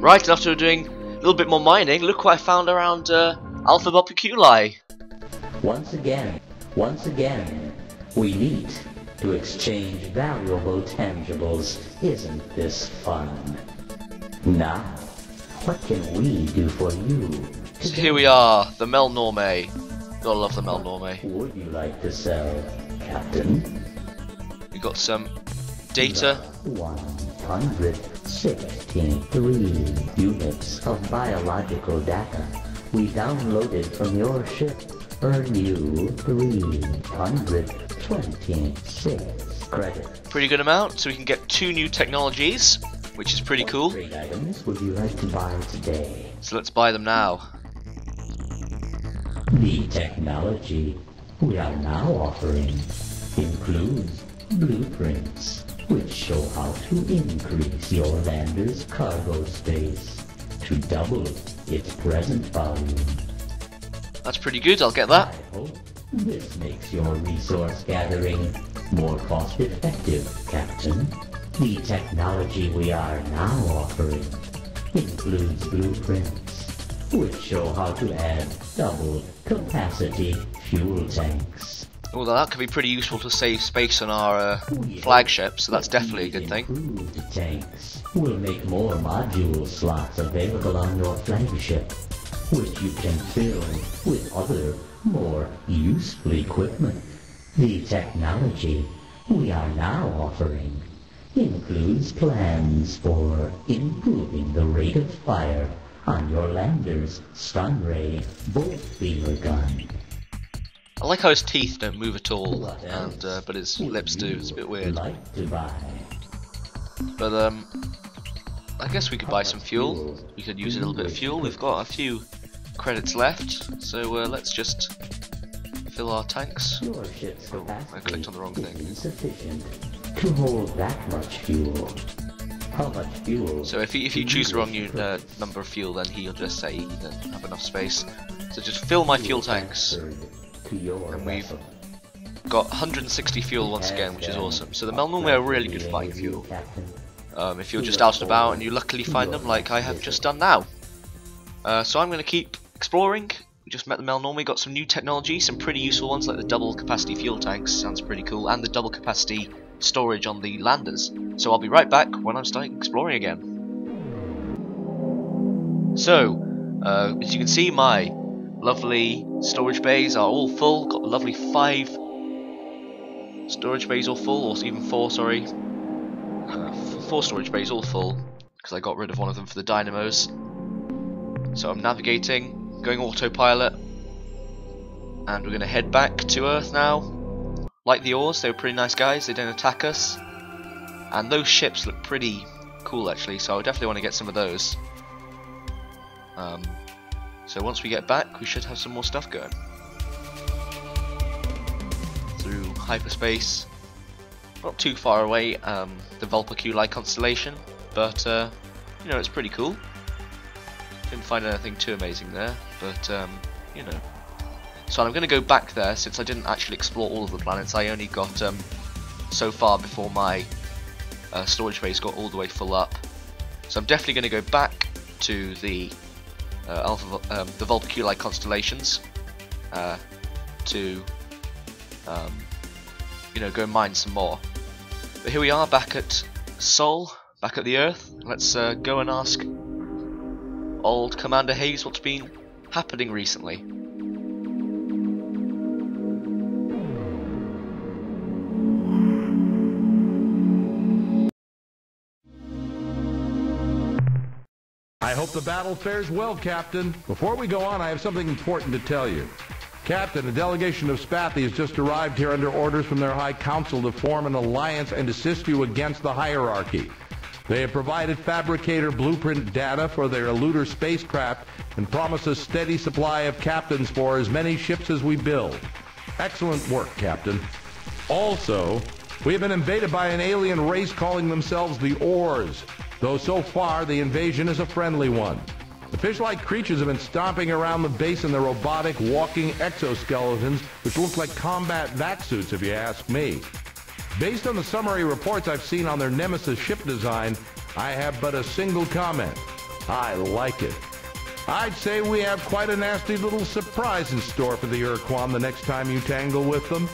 Right, and after doing a little bit more mining, look what I found around Alpha Boppikuli. Once again, we meet to exchange valuable tangibles. Isn't this fun? Now, what can we do for you? So here we are, the Melnorme. Gotta love the Melnorme. Would you like to sell, Captain? We got some data. 163 units of biological data we downloaded from your ship. Earn you 326 credits. Pretty good amount, so we can get 2 new technologies, which is pretty cool. What trade items would you like to buy today? So let's buy them now. The technology we are now offering includes blueprints, which show how to increase your lander's cargo space to double its present volume. That's pretty good, I'll get that. I hope this makes your resource gathering more cost-effective, Captain. The technology we are now offering includes blueprints, which show how to add double-capacity fuel tanks. Well, that could be pretty useful to save space on our flagship, so that's definitely a good thing. Improved tanks will make more module slots available on your flagship, which you can fill with other, more useful equipment. The technology we are now offering includes plans for improving the rate of fire on your lander's stun ray bolt feeder gun. I like how his teeth don't move at all, and but his lips do. It's a bit weird. But I guess we could buy some fuel. We could use a little bit of fuel. We've got a few credits left, so let's just fill our tanks. Oh, I clicked on the wrong thing. Insufficient to hold that much fuel. How much fuel? So if you choose the wrong number of fuel, then he'll just say he doesn't have enough space. So just fill my fuel tanks, and we've got 160 fuel once again, which is awesome. So the Melnorme are really good for buying fuel. If you're just out and about and you luckily find them, like I have just done now. So I'm going to keep exploring. We just met the Melnorme, got some new technology, some pretty useful ones like the double capacity fuel tanks, sounds pretty cool, and the double capacity storage on the landers. So I'll be right back when I'm starting exploring again. So, as you can see, my lovely storage bays are all full. Got a lovely 5 storage bays all full, or even 4, sorry. 4 storage bays all full because I got rid of one of them for the dynamos. So I'm navigating, going autopilot, and we're going to head back to Earth now. Like the Orz, they were pretty nice guys, they don't attack us, and those ships look pretty cool actually, so I definitely want to get some of those. So once we get back we should have some more stuff going. Through hyperspace. Not too far away, the Vulpeculae constellation, but you know, it's pretty cool. Didn't find anything too amazing there, but you know. So I'm going to go back there since I didn't actually explore all of the planets. I only got so far before my storage base got all the way full up. So I'm definitely going to go back to the Vulpeculae constellations to you know, go mine some more. But here we are back at Sol, back at the Earth. Let's go and ask old Commander Hayes what's been happening recently. I hope the battle fares well, Captain. Before we go on, I have something important to tell you. Captain, a delegation of Spathi has just arrived here under orders from their High Council to form an alliance and assist you against the Hierarchy. They have provided fabricator blueprint data for their Eluder spacecraft and promise a steady supply of captains for as many ships as we build. Excellent work, Captain. Also, we have been invaded by an alien race calling themselves the Orz, though so far the invasion is a friendly one. The fish-like creatures have been stomping around the base in their robotic, walking exoskeletons, which look like combat bat suits, if you ask me. Based on the summary reports I've seen on their nemesis ship design, I have but a single comment. I like it. I'd say we have quite a nasty little surprise in store for the Ur-Quan the next time you tangle with them.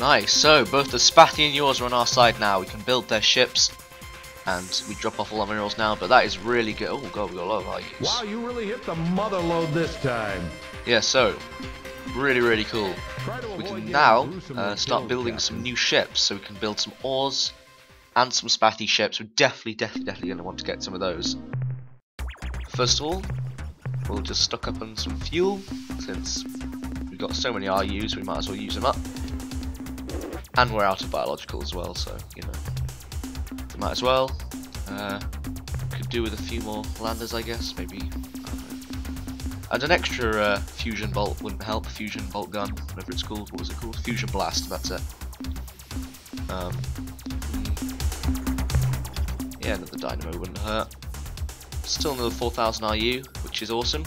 Nice, so both the Spathi and yours are on our side now. We can build their ships, and we drop off all our minerals now, but that is really good. Oh god, we got a lot of values. Wow, you really hit the mother load this time. Yeah, so, really cool. We can now start building some new ships, so we can build some Orz and some Spathi ships. We're definitely going to want to get some of those. First of all, we'll just stock up on some fuel, since we've got so many RUs, we might as well use them up. And we're out of biological as well, so, you know, we might as well. Could do with a few more landers, I guess, maybe. And an extra fusion bolt wouldn't help, fusion bolt gun, whatever it's called. What was it called? Fusion blast, that's it. Yeah, another dynamo wouldn't hurt. Still another 4,000 RU, which is awesome.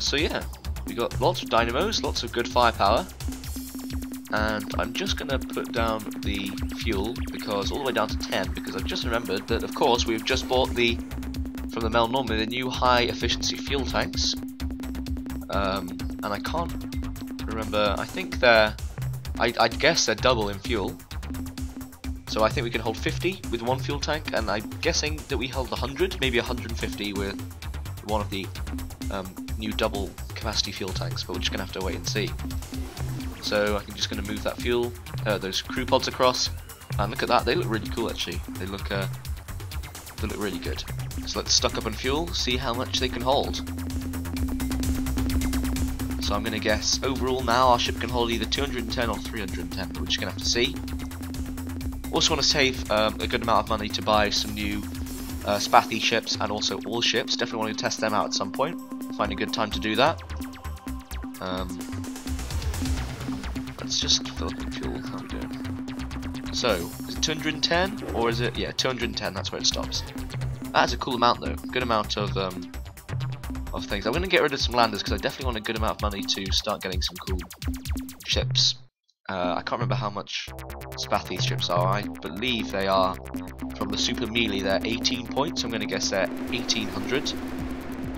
So yeah, we got lots of dynamos, lots of good firepower. And I'm just going to put down the fuel, because all the way down to 10, because I've just remembered that, of course, we've just bought the, from the Melnorme, the new high efficiency fuel tanks. And I can't remember, I think they're, I guess they're double in fuel. So I think we can hold 50 with one fuel tank, and I'm guessing that we held 100, maybe 150 with one of the new double capacity fuel tanks, but we're just going to have to wait and see. So I'm just going to move that fuel, those crew pods across, and look at that, they look really cool actually, they look really good. So let's stock up on fuel, see how much they can hold. So I'm going to guess overall now our ship can hold either 210 or 310, but we're just going to have to see. Also want to save a good amount of money to buy some new Spathi ships and also all ships. Definitely want to test them out at some point, find a good time to do that. Let's just fill up the fuel, how we doing? So, is it 210, or is it, yeah, 210, that's where it stops. That's a cool amount though, good amount of things. I'm going to get rid of some landers, because I definitely want a good amount of money to start getting some cool ships. I can't remember how much Spathi ships are, I believe they are, from the Super Melee, they're 18 points, I'm going to guess they're 1800.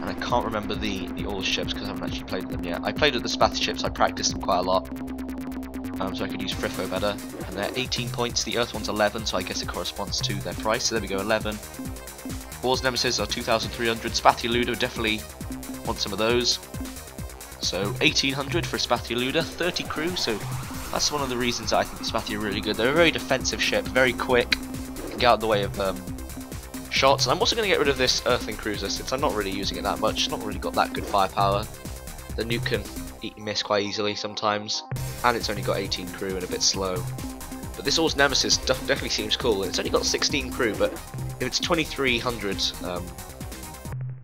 And I can't remember the old ships, because I haven't actually played them yet. I played with the Spathi ships, I practiced them quite a lot. So I could use Fwiffo better, and they're 18 points, the Earth one's 11, so I guess it corresponds to their price, so there we go, 11. War's Nemesis are 2,300, Spathi Luda, definitely want some of those. So 1,800 for Spathi Luda, 30 crew, so that's one of the reasons I think Spathi are really good. They're a very defensive ship, very quick, can get out of the way of shots, and I'm also going to get rid of this Earthling Cruiser, since I'm not really using it that much, it's not really got that good firepower. The nuke can eat and miss quite easily sometimes. And it's only got 18 crew and a bit slow. But this Orz Nemesis definitely seems cool. It's only got 16 crew, but if it's 2,300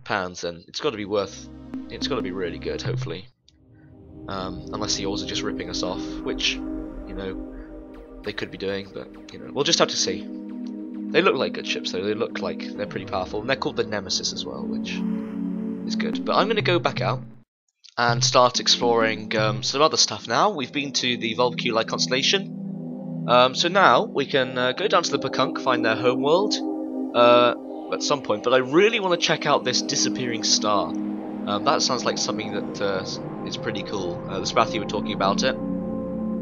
pounds, then it's got to be worth. It's got to be really good, hopefully. Unless the Orz are just ripping us off, which you know they could be doing, but you know we'll just have to see. They look like good ships, though. They look like they're pretty powerful, and they're called the Nemesis as well, which is good. But I'm going to go back out and start exploring some other stuff now. We've been to the Vulpeculae constellation, so now we can go down to the Pekunk, find their homeworld at some point, but I really want to check out this disappearing star. That sounds like something that is pretty cool. The Spathi were talking about it,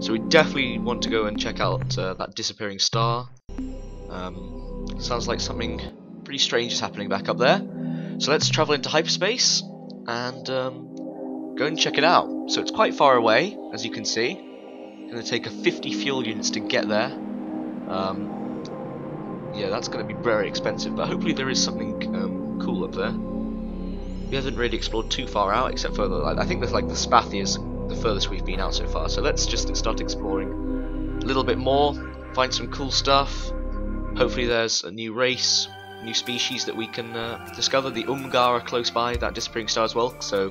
so we definitely want to go and check out that disappearing star. Sounds like something pretty strange is happening back up there, so let's travel into hyperspace and go and check it out. So it's quite far away, as you can see. It's going to take 50 fuel units to get there. Yeah, that's going to be very expensive, but hopefully there is something cool up there. We haven't really explored too far out, except for the, I think there's like the Spathi is the furthest we've been out so far. So let's just start exploring a little bit more, find some cool stuff. Hopefully there's a new race, new species that we can discover. The Umgah are close by, that disappearing star as well. So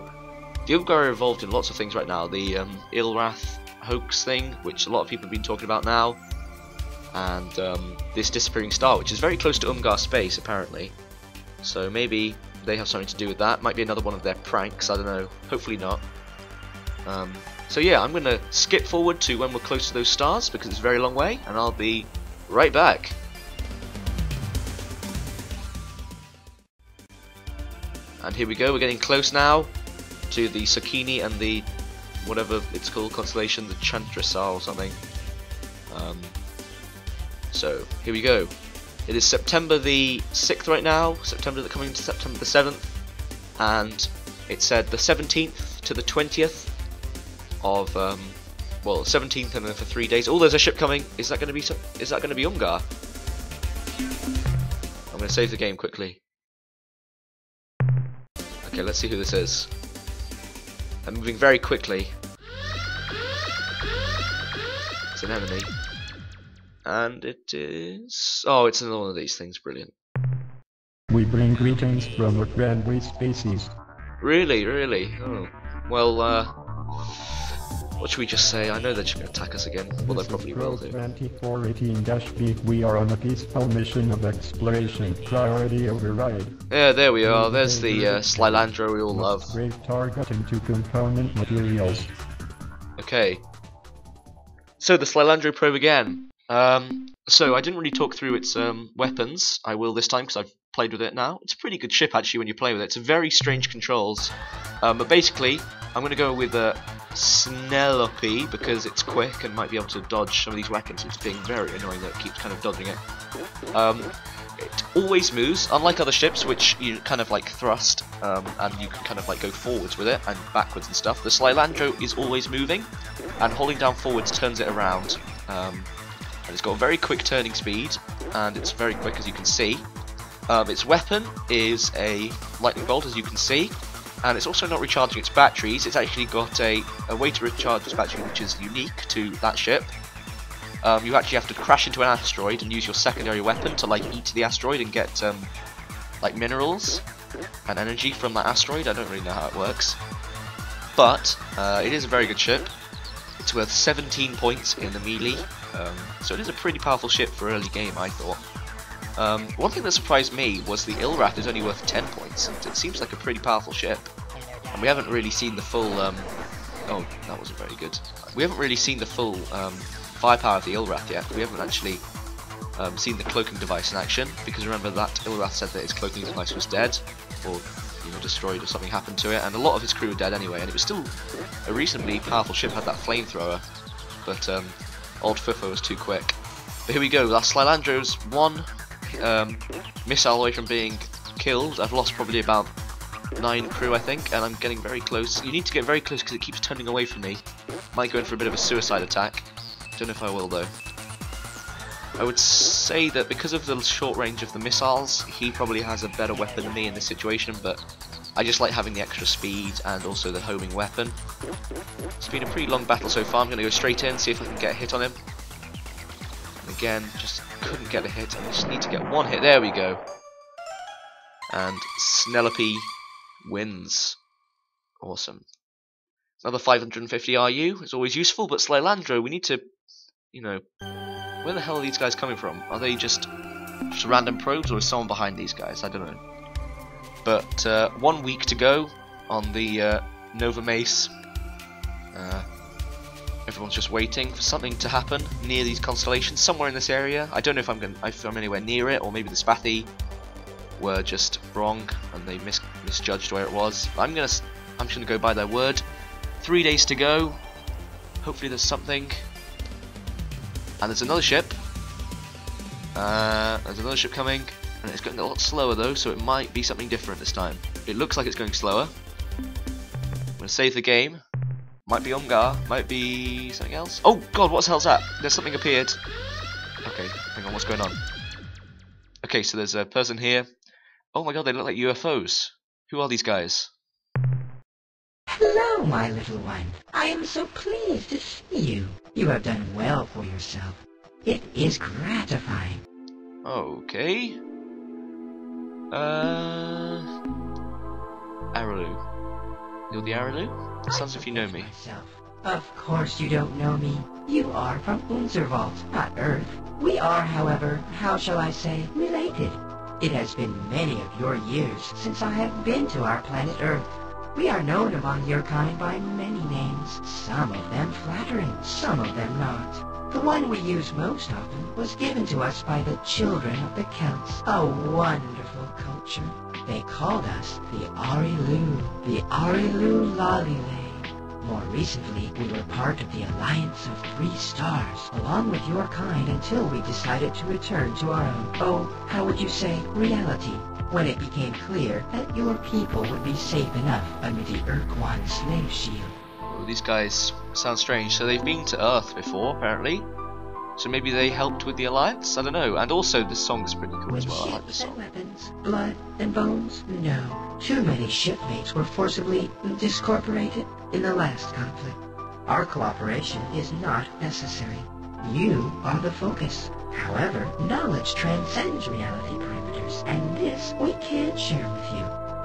the Umgah are involved in lots of things right now, the Ilwrath hoax thing, which a lot of people have been talking about now, and this disappearing star, which is very close to Umgah space apparently, so maybe they have something to do with that. Might be another one of their pranks, I don't know, hopefully not. So yeah, I'm going to skip forward to when we're close to those stars, because it's a very long way, and I'll be right back. And here we go, we're getting close now to the Sakhini and the whatever it's called constellation, the Chandrasar or something. So here we go. It is September the 6th right now, coming to September the 7th, and it said the 17th to the 20th of, well, 17th and then for 3 days. Oh, there's a ship coming. Is that going to be Umgah? I'm going to save the game quickly. Okay, let's see who this is. I'm moving very quickly. It's an enemy. And it is... oh, it's another one of these things, brilliant. We bring greetings from Ur-Quan with species. Really, really? Oh. Well, what should we just say? I know they're just going to attack us again. Well, they probably will do. 2418-B, we are on a peaceful mission of exploration. Priority override. Yeah, there we are. There's the Slylandro we all love. Grave target into component materials. Okay. So, the Slylandro probe again. So I didn't really talk through its weapons. I will this time because I've played with it now. It's a pretty good ship actually when you play with it. It's very strange controls, but basically I'm going to go with a Snelope because it's quick and might be able to dodge some of these weapons. It's being very annoying that it keeps kind of dodging it. It always moves, unlike other ships which you kind of like thrust and you can kind of like go forwards with it and backwards and stuff. The Slylandro is always moving, and holding down forwards turns it around. And it's got a very quick turning speed, and it's very quick as you can see. Its weapon is a lightning bolt, as you can see, and it's also not recharging its batteries. It's actually got a way to recharge its battery which is unique to that ship. You actually have to crash into an asteroid and use your secondary weapon to like eat the asteroid and get like minerals and energy from that asteroid. I don't really know how it works, but it is a very good ship. It's worth 17 points in the melee, so it is a pretty powerful ship for early game, I thought. One thing that surprised me was the Ilwrath is only worth 10 points, and it seems like a pretty powerful ship. And we haven't really seen the full, oh, that wasn't very good. We haven't really seen the full firepower of the Ilwrath yet. We haven't actually seen the cloaking device in action, because remember that Ilwrath said that his cloaking device was dead, or destroyed, or something happened to it, and a lot of his crew were dead anyway, and it was still a reasonably powerful ship, had that flamethrower, but old Fwiffo was too quick. But here we go, that Slylandro's one missile away from being killed. I've lost probably about 9 crew, I think, and I'm getting very close. You need to get very close because it keeps turning away from me. Might go in for a bit of a suicide attack. Don't know if I will though. I would say that because of the short range of the missiles, he probably has a better weapon than me in this situation, but I just like having the extra speed and also the homing weapon. It's been a pretty long battle so far. I'm going to go straight in, see if I can get a hit on him. And again, just couldn't get a hit. I just need to get one hit. There we go. And Snelope wins. Awesome. Another 550 RU. It's always useful, but Slylandro, we need to, where the hell are these guys coming from? Are they just random probes, or is someone behind these guys? I don't know. But 1 week to go on the Nova Mace. Everyone's just waiting for something to happen near these constellations, somewhere in this area. I don't know if I'm anywhere near it, or maybe the Spathi were just wrong and they misjudged where it was. But I'm just gonna go by their word. 3 days to go. Hopefully there's something. And there's another ship. There's another ship coming, and it's going a lot slower though, so it might be something different this time. It looks like it's going slower. I'm gonna save the game. Might be Umgah, might be something else. Oh god, what the hell's that? There's something appeared. Okay, hang on, what's going on? Okay, so there's a person here. Oh my god, they look like UFOs. Who are these guys? Hello, my little one. I am so pleased to see you. You have done well for yourself. It is gratifying. Okay. Arilou. You're the Arilou? Sounds if you know me. Myself. Of course you don't know me. You are from Unservault, not Earth. We are, however, how shall I say, related. It has been many of your years since I have been to our planet Earth. We are known among your kind by many names, some of them flattering, some of them not. The one we used most often was given to us by the children of the Celts. A wonderful culture. They called us the Arilou Lalee'lay. More recently, we were part of the Alliance of Three Stars, along with your kind, until we decided to return to our own, oh, how would you say, reality, when it became clear that your people would be safe enough under the Ur-Quan slave shield. Well, these guys sound strange. So they've been to Earth before, apparently. So maybe they helped with the Alliance? I don't know. And also this song's pretty cool as well. I like this song. With ships and weapons, blood and bones? No. Too many shipmates were forcibly discorporated in the last conflict. Our cooperation is not necessary. You are the focus. However, knowledge transcends reality parameters, and this we can share with you.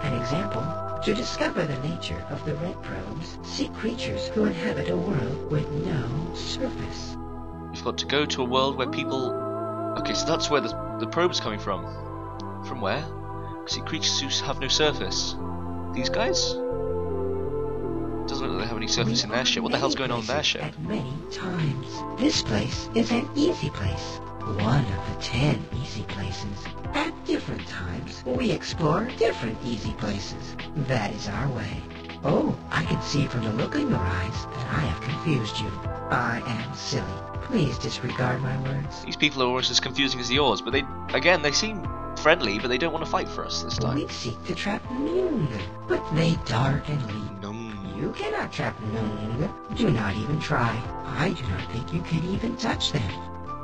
An example. To discover the nature of the red probes, seek creatures who inhabit a world with no surface. You've got to go to a world where people... Okay, so that's where the probe's coming from. From where? See, creatures who have no surface. These guys? Doesn't look like they have any surface in their ship. What the hell's going on in their ship? At many times. This place is an easy place. One of the 10 easy places. At different times, we explore different easy places. That is our way. Oh, I can see from the look in your eyes that I have confused you. I am silly. Please disregard my words. These people are almost as confusing as yours, but they seem friendly, but they don't want to fight for us this time. We seek to trap Noong, but they dart and leave. Noong. You cannot trap Noong. Do not even try. I do not think you can even touch them.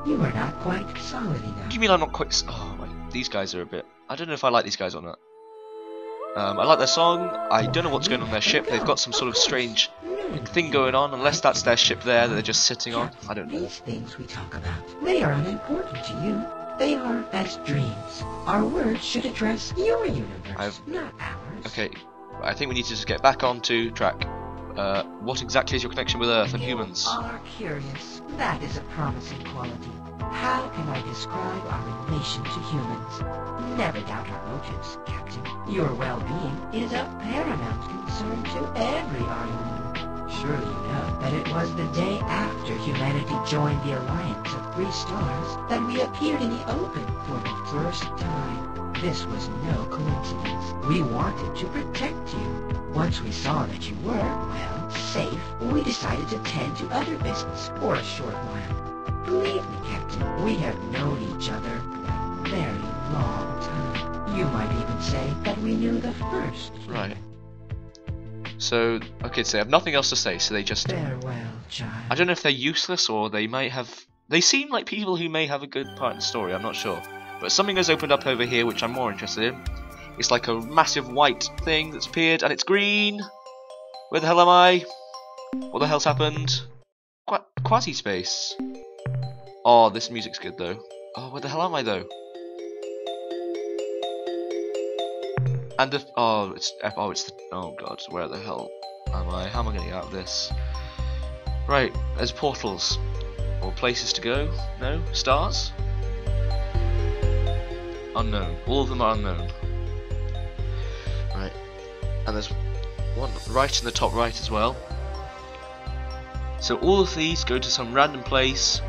You are not quite solid enough. You mean I'm not quite... Oh, wait. These guys are a bit... I don't know if I like these guys or not. I like their song. I don't know what's going on their ship. They've got some sort of strange thing going on, unless that's their ship there that they're just sitting on. I don't know. These things we talk about, they are unimportant to you. They are as dreams. Our words should address your universe, not ours. Okay. I think we need to just get back onto track. What exactly is your connection with Earth and humans? You are curious. That is a promising quality. How can I describe our relation to humans? Never doubt our motives, Captain. Your well-being is of paramount concern to every Arilou. Surely you know that it was the day after humanity joined the Alliance of Three Stars that we appeared in the open for the first time. This was no coincidence. We wanted to protect you. Once we saw that you were, well, safe, we decided to tend to other business for a short while. Believe me, Captain, we have known each other for a very long time. You might even say that we knew the first. Right. So, okay, so they have nothing else to say, so they just... Farewell, child. I don't know if they're useless or they might have... They seem like people who may have a good part in the story, I'm not sure. But something has opened up over here which I'm more interested in. It's like a massive white thing that's appeared, and it's green! Where the hell am I? What the hell's happened? Quasispace. Oh, this music's good though. Oh, where the hell am I though? And the... Oh god, where the hell am I? How am I gonna get out of this? Right, there's portals. Or places to go? No? Stars? Unknown. All of them are unknown. And there's one right in the top right as well. So all of these go to some random place.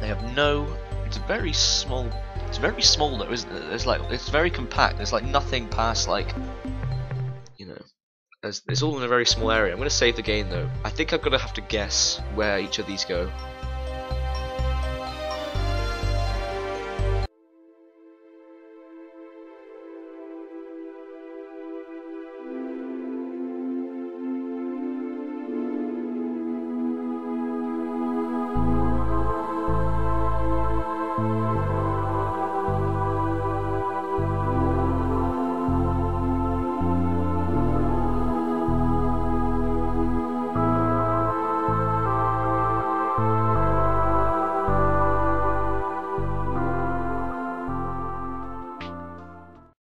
They have no... It's very small though, isn't it? It's like, it's very compact. There's like nothing past like... You know. It's all in a very small area. I'm going to save the game though. I think I'm going to have to guess where each of these go.